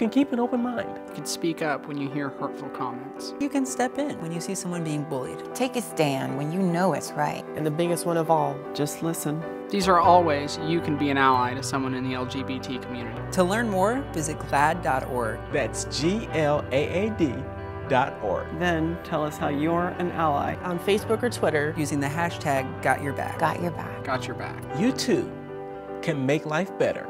can keep an open mind. You can speak up when you hear hurtful comments. You can step in when you see someone being bullied. Take a stand when you know it's right. And the biggest one of all, just listen. These are all ways you can be an ally to someone in the LGBT community. To learn more, visit GLAAD.org. That's GLAAD.org. Then tell us how you're an ally on Facebook or Twitter using the hashtag #GotYourBack. Got your back. Got your back. You too can make life better.